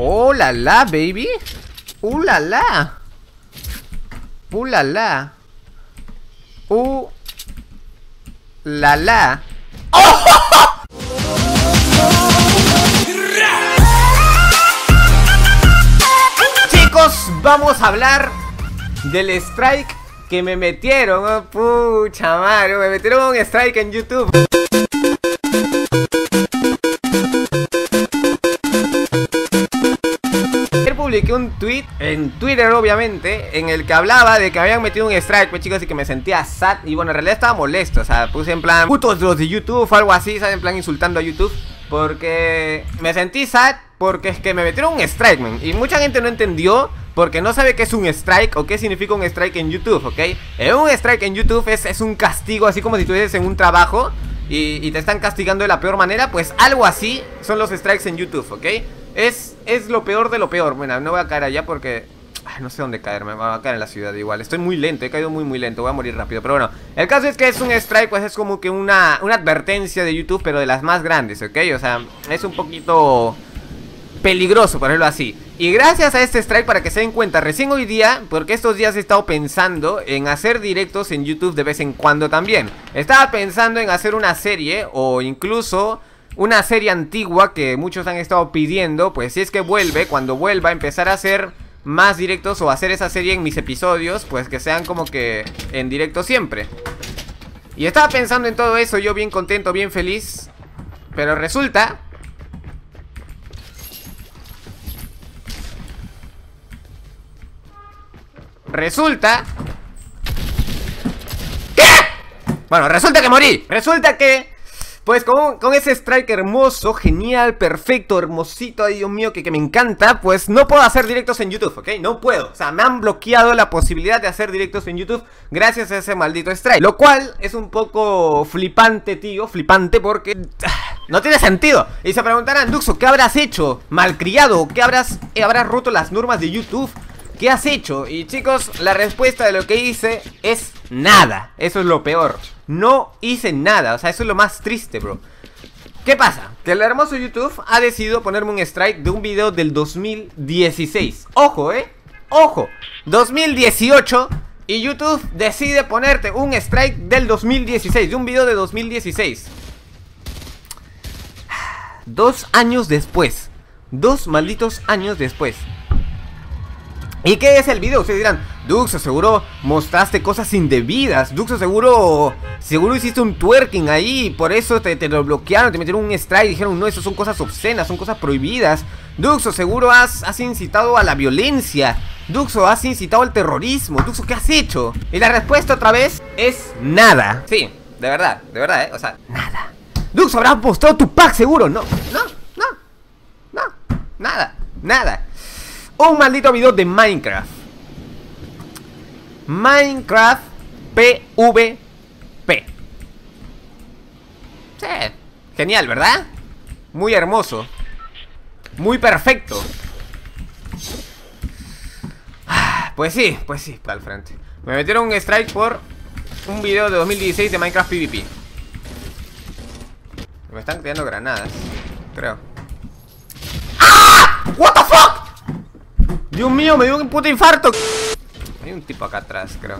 ¡Oh, la la, baby! ¡Uh, la la! ¡Uh, la la! ¡Uh, la la! ¡Oh! Chicos, vamos a hablar del strike que me metieron. Oh, pucha madre, me metieron un strike en YouTube. Publiqué un tweet en Twitter, obviamente, en el que hablaba de que habían metido un strike, pues chicos, y que me sentía sad. Y bueno, en realidad estaba molesto, o sea, puse en plan putos los de YouTube o algo así, ¿sabes? En plan insultando a YouTube, porque me sentí sad, porque es que me metieron un strike, man. Y mucha gente no entendió, porque no sabe qué es un strike o qué significa un strike en YouTube, ¿ok? Un strike en YouTube es un castigo, así como si estuvieses en un trabajo y te están castigando de la peor manera. Pues algo así son los strikes en YouTube, ¿ok? Es lo peor de lo peor. Bueno, no voy a caer allá porque... ay, no sé dónde caer, me va a caer en la ciudad igual. Estoy muy lento, he caído muy lento, voy a morir rápido. Pero bueno, el caso es que es un strike, pues es como que una advertencia de YouTube, pero de las más grandes, ¿ok? O sea, es un poquito peligroso, ponerlo así. Y gracias a este strike, para que se den cuenta, recién hoy día, porque estos días he estado pensando en hacer directos en YouTube de vez en cuando también. Estaba pensando en hacer una serie o incluso... una serie antigua que muchos han estado pidiendo. Pues si es que vuelve, cuando vuelva, empezar a hacer más directos o hacer esa serie en mis episodios, pues que sean como que en directo siempre. Y estaba pensando en todo eso, yo bien contento, bien feliz. Pero resulta... ¿Qué? Bueno, resulta que morí. Resulta que... pues con ese strike hermoso, genial, perfecto, hermosito, ay Dios mío, que me encanta, pues no puedo hacer directos en YouTube, ¿ok? No puedo, o sea, me han bloqueado la posibilidad de hacer directos en YouTube gracias a ese maldito strike. Lo cual es un poco flipante, tío, flipante, porque no tiene sentido. Y se preguntarán, Duxo, ¿qué habrás hecho? Malcriado, ¿qué habrás roto las normas de YouTube? ¿Qué has hecho? Y chicos, la respuesta de lo que hice es nada. Eso es lo peor. No hice nada, o sea, eso es lo más triste, bro. ¿Qué pasa? Que el hermoso YouTube ha decidido ponerme un strike de un video del 2016. Ojo, ojo, 2018. Y YouTube decide ponerte un strike del 2016, de un video de 2016. 2 años después. 2 malditos años después. ¿Y qué es el video? Ustedes dirán, Duxo, seguro mostraste cosas indebidas. Duxo, seguro hiciste un twerking ahí, por eso te lo bloquearon, te metieron un strike y dijeron, no, eso son cosas obscenas, son cosas prohibidas. Duxo, seguro has incitado a la violencia. Duxo, has incitado al terrorismo. Duxo, ¿qué has hecho? Y la respuesta otra vez es nada. Sí, de verdad, o sea, nada. Duxo, habrás mostrado tu pack seguro. No, nada, nada. Un maldito video de Minecraft PvP. Sí, genial, ¿verdad? Muy hermoso, muy perfecto. Pues sí, para el frente. Me metieron un strike por un video de 2016 de Minecraft PvP. Me están tirando granadas, creo. ¡Ah! What the fuck? Dios mío, me dio un puto infarto. Hay un tipo acá atrás, creo.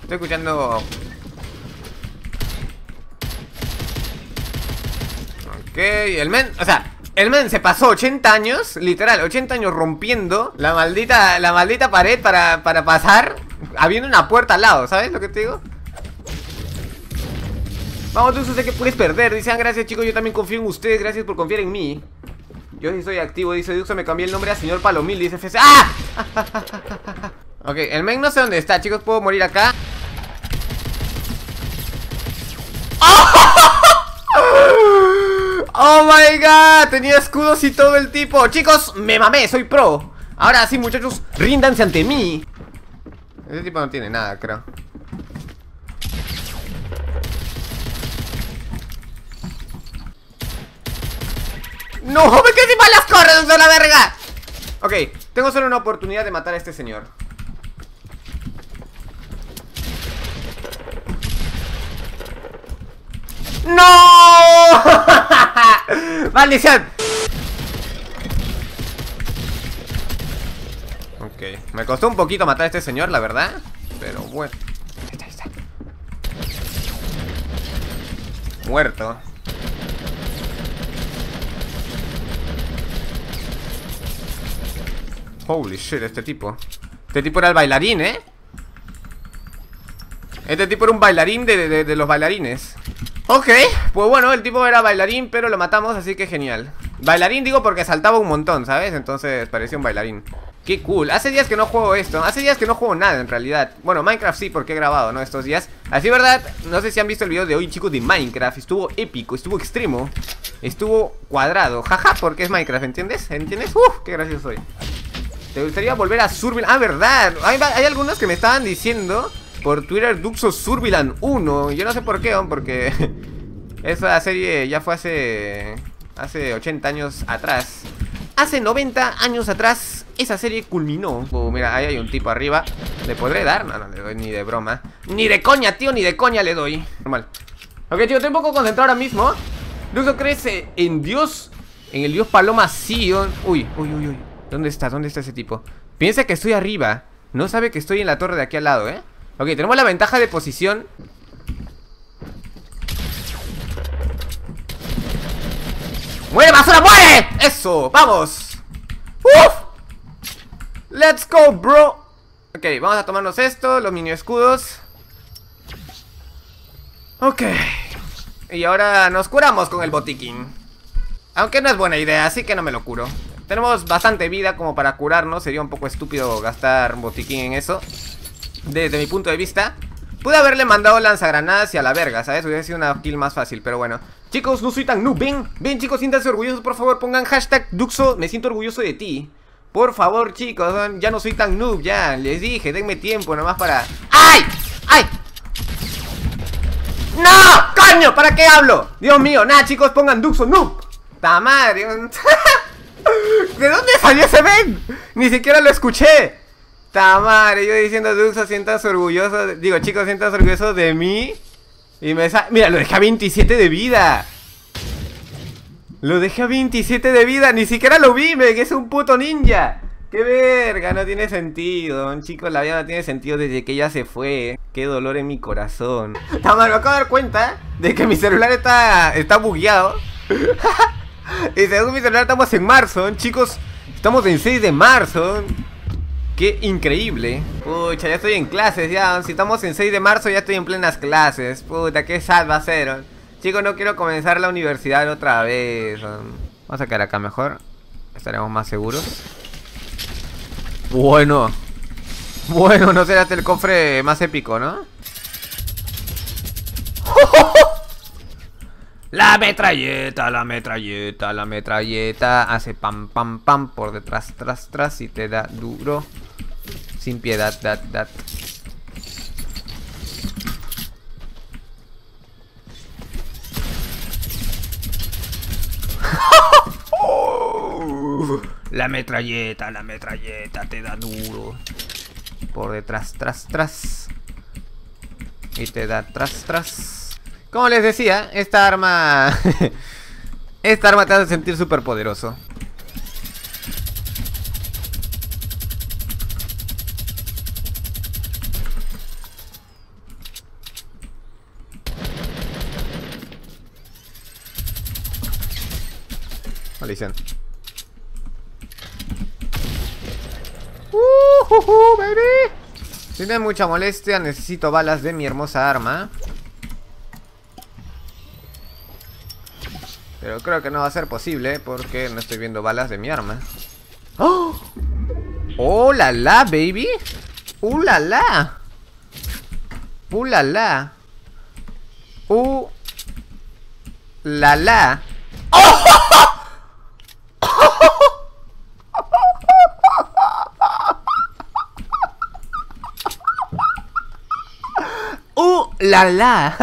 Estoy escuchando. Ok, el men, o sea, el men se pasó 80 años, literal, 80 años rompiendo la maldita pared para pasar, habiendo una puerta al lado, ¿sabes lo que te digo? Vamos, tú sé que puedes perder. Dicen, gracias chicos, yo también confío en ustedes, gracias por confiar en mí. Yo sí soy activo, dice Duxo, me cambié el nombre a señor Palomil, dice FC. ¡Ah! Ok, el men no sé dónde está, chicos, puedo morir acá. ¡Oh! ¡Oh my god! Tenía escudos y todo el tipo. Chicos, me mamé, soy pro. Ahora sí, muchachos, ríndanse ante mí. Ese tipo no tiene nada, creo. ¡No! ¡Me quedé sin balas! ¡Corre, Duxo, la verga! Ok, tengo solo una oportunidad de matar a este señor. ¡No! ¡Maldición! Ok, me costó un poquito matar a este señor, la verdad. Pero bueno. Ahí está. Muerto. Holy shit, este tipo. Este tipo era el bailarín, ¿eh? Este tipo era un bailarín de los bailarines. Ok, pues bueno, el tipo era bailarín, pero lo matamos, así que genial. Bailarín digo porque saltaba un montón, ¿sabes? Entonces parecía un bailarín. Qué cool, hace días que no juego esto. Hace días que no juego nada en realidad. Bueno, Minecraft sí, porque he grabado, ¿no? Estos días. Así verdad, no sé si han visto el video de hoy, chicos, de Minecraft. Estuvo épico, estuvo extremo. Estuvo cuadrado, jaja, porque es Minecraft, ¿entiendes? ¿Entiendes? Uf, qué gracioso soy. ¿Te gustaría volver a Survival? Ah, verdad, hay algunos que me estaban diciendo por Twitter, Duxo Survival 1. Yo no sé por qué, porque esa serie ya fue hace 80 años atrás. Hace 90 años atrás esa serie culminó. Mira, ahí hay un tipo arriba. ¿Le podré dar? No, no le doy ni de broma. Ni de coña, tío, ni de coña le doy. Normal. Ok, tío, estoy un poco concentrado ahora mismo. Duxo crece en Dios, en el Dios Paloma Sion. Uy, uy, uy, uy. ¿Dónde está? ¿Dónde está ese tipo? Piensa que estoy arriba. No sabe que estoy en la torre de aquí al lado, ¿eh? Ok, tenemos la ventaja de posición. ¡Muere, basura, muere! ¡Eso! ¡Vamos! ¡Uf! ¡Let's go, bro! Ok, vamos a tomarnos esto, los mini escudos. Ok. Y ahora nos curamos con el botiquín. Aunque no es buena idea, así que no me lo curo. Tenemos bastante vida como para curarnos. Sería un poco estúpido gastar botiquín en eso. Desde mi punto de vista, pude haberle mandado lanzagranadas y a la verga, ¿sabes? Hubiera sido una kill más fácil, pero bueno. Chicos, no soy tan noob, ven chicos, siéntanse orgullosos, por favor, pongan hashtag Duxo, me siento orgulloso de ti. Por favor, chicos, ya no soy tan noob, ya, les dije, denme tiempo nomás para... ¡Ay! ¡Ay! ¡No! ¡Coño! ¿Para qué hablo? Dios mío, nada, chicos, pongan Duxo noob. ¡Ta madre! ¿De dónde salió ese ven? Ni siquiera lo escuché. Tamare, yo diciendo Duxo, sientas orgulloso. Digo, chicos, sientas orgulloso de mí. Y me sale. Mira, lo dejé a 27 de vida. Lo dejé a 27 de vida. Ni siquiera lo vi, que es un puto ninja. Qué verga, no tiene sentido. Chicos, la vida no tiene sentido desde que ella se fue. Qué dolor en mi corazón. Tamare, me acabo de dar cuenta de que mi celular está bugueado. Y según mi celular, estamos en marzo. Chicos, estamos en 6 de marzo. ¡Qué increíble! Pucha, ya estoy en clases ya. Si estamos en 6 de marzo ya estoy en plenas clases. Puta, qué sad va a ser. Chicos, no quiero comenzar la universidad otra vez. Vamos a quedar acá mejor. Estaremos más seguros. Bueno. Bueno, no será el cofre más épico, ¿no? La metralleta, la metralleta, la metralleta. Hace pam, pam, pam por detrás, tras, tras. Y te da duro. Sin piedad, dat. La metralleta te da duro. Por detrás, tras, tras. Y te da tras, tras. Como les decía, esta arma... esta arma te hace sentir súper poderoso. Maldición. Baby. Si no hay mucha molestia, necesito balas de mi hermosa arma. Pero creo que no va a ser posible porque no estoy viendo balas de mi arma. ¡Oh! ¡Oh, la la, baby! ¡Uh, la la! ¡Uh, la la! ¡Uh, la la! ¡Oh! ¡Uh, la la!